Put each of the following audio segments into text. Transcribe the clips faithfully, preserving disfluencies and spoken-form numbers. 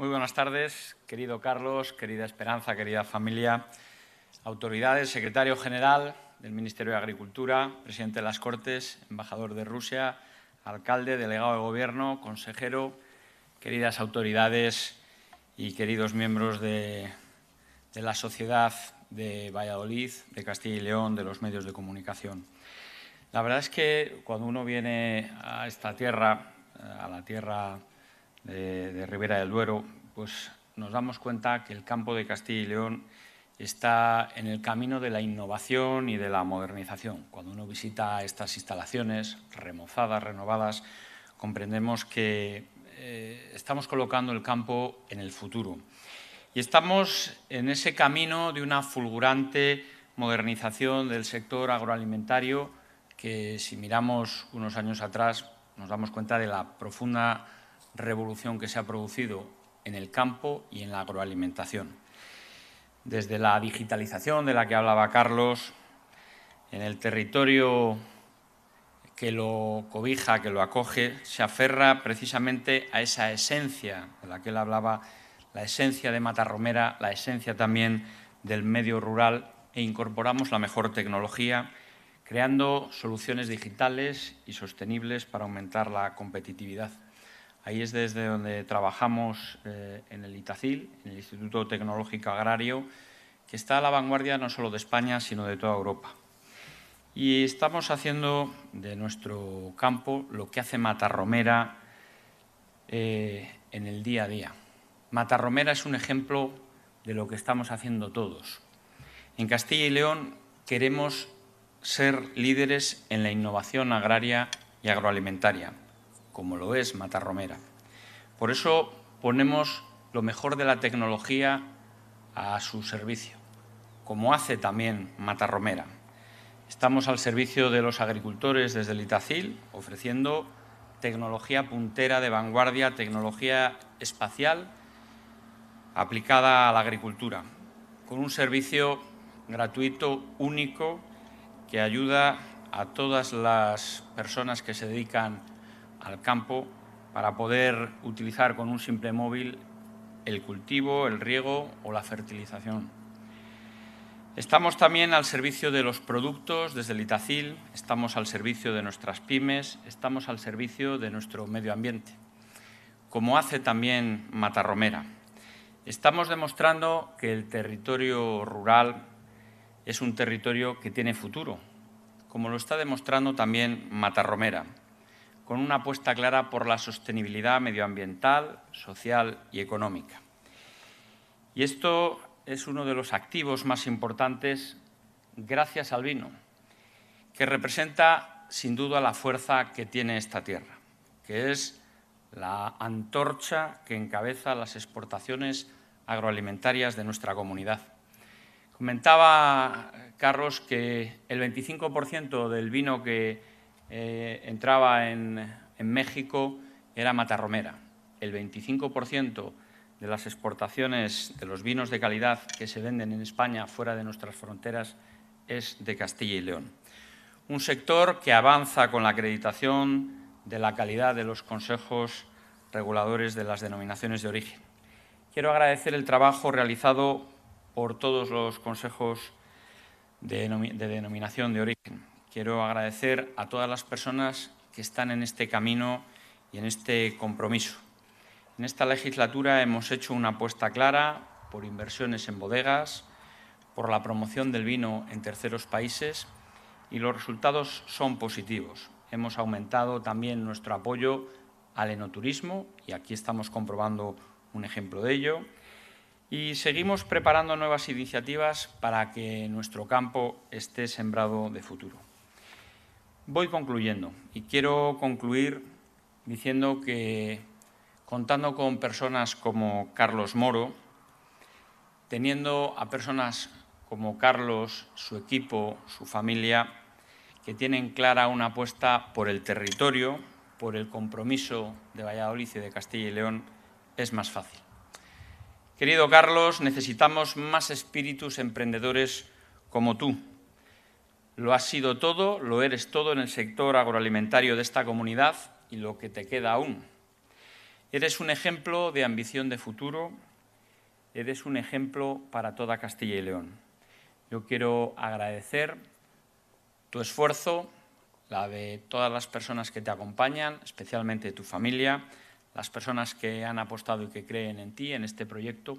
Muy buenas tardes, querido Carlos, querida Esperanza, querida familia, autoridades, secretario general del Ministerio de Agricultura, presidente de las Cortes, embajador de Rusia, alcalde, delegado de Gobierno, consejero, queridas autoridades y queridos miembros de, de la sociedad de Valladolid, de Castilla y León, de los medios de comunicación. La verdad es que cuando uno viene a esta tierra, a la tierra de, de Rivera del Duero, pues nos damos cuenta que el campo de Castilla y León está en el camino de la innovación y de la modernización. Cuando uno visita estas instalaciones remozadas, renovadas, comprendemos que eh, estamos colocando el campo en el futuro. Y estamos en ese camino de una fulgurante modernización del sector agroalimentario que, si miramos unos años atrás, nos damos cuenta de la profunda revolución que se ha producido en el campo y en la agroalimentación. Desde la digitalización de la que hablaba Carlos, en el territorio que lo cobija, que lo acoge, se aferra precisamente a esa esencia de la que él hablaba, la esencia de Matarromera, la esencia también del medio rural, e incorporamos la mejor tecnología, creando soluciones digitales y sostenibles para aumentar la competitividad. Ahí es desde donde trabajamos eh, en el ITACIL, en el Instituto Tecnológico Agrario, que está a la vanguardia no solo de España, sino de toda Europa. Y estamos haciendo de nuestro campo lo que hace Matarromera eh, en el día a día. Matarromera es un ejemplo de lo que estamos haciendo todos. En Castilla y León queremos ser líderes en la innovación agraria y agroalimentaria, como lo es Matarromera. Por eso ponemos lo mejor de la tecnología a su servicio, como hace también Matarromera. Estamos al servicio de los agricultores desde el ITACIL, ofreciendo tecnología puntera de vanguardia, tecnología espacial aplicada a la agricultura, con un servicio gratuito único que ayuda a todas las personas que se dedican al campo para poder utilizar con un simple móvil el cultivo, el riego o la fertilización. Estamos también al servicio de los productos desde el ITACIL, estamos al servicio de nuestras pymes, estamos al servicio de nuestro medio ambiente, como hace también Matarromera. Estamos demostrando que el territorio rural es un territorio que tiene futuro, como lo está demostrando también Matarromera, con una apuesta clara por la sostenibilidad medioambiental, social y económica. Y esto es uno de los activos más importantes gracias al vino, que representa sin duda la fuerza que tiene esta tierra, que es la antorcha que encabeza las exportaciones agroalimentarias de nuestra comunidad. Comentaba Carlos que el veinticinco por ciento del vino que Eh, entraba en, en México era Matarromera. El veinticinco por ciento de las exportaciones de los vinos de calidad que se venden en España fuera de nuestras fronteras es de Castilla y León. Un sector que avanza con la acreditación de la calidad de los consejos reguladores de las denominaciones de origen. Quiero agradecer el trabajo realizado por todos los consejos de, de denominación de origen. Quiero agradecer a todas las personas que están en este camino y en este compromiso. En esta legislatura hemos hecho una apuesta clara por inversiones en bodegas, por la promoción del vino en terceros países y los resultados son positivos. Hemos aumentado también nuestro apoyo al enoturismo y aquí estamos comprobando un ejemplo de ello. Y seguimos preparando nuevas iniciativas para que nuestro campo esté sembrado de futuro. Voy concluyendo y quiero concluir diciendo que contando con personas como Carlos Moro, teniendo a personas como Carlos, su equipo, su familia, que tienen clara una apuesta por el territorio, por el compromiso de Valladolid y de Castilla y León, es más fácil. Querido Carlos, necesitamos más espíritus emprendedores como tú. Lo has sido todo, lo eres todo en el sector agroalimentario de esta comunidad y lo que te queda aún. Eres un ejemplo de ambición de futuro, eres un ejemplo para toda Castilla y León. Yo quiero agradecer tu esfuerzo, la de todas las personas que te acompañan, especialmente tu familia, las personas que han apostado y que creen en ti, en este proyecto,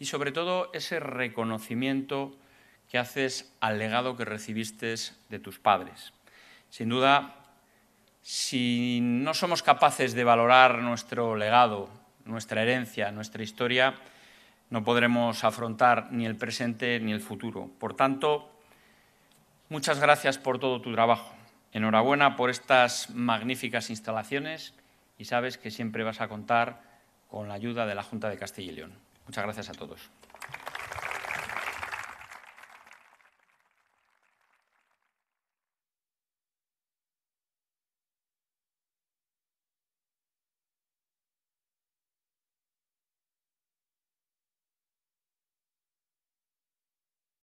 y sobre todo ese reconocimiento que haces al legado que recibiste de tus padres. Sin duda, si no somos capaces de valorar nuestro legado, nuestra herencia, nuestra historia, no podremos afrontar ni el presente ni el futuro. Por tanto, muchas gracias por todo tu trabajo. Enhorabuena por estas magníficas instalaciones y sabes que siempre vas a contar con la ayuda de la Junta de Castilla y León. Muchas gracias a todos.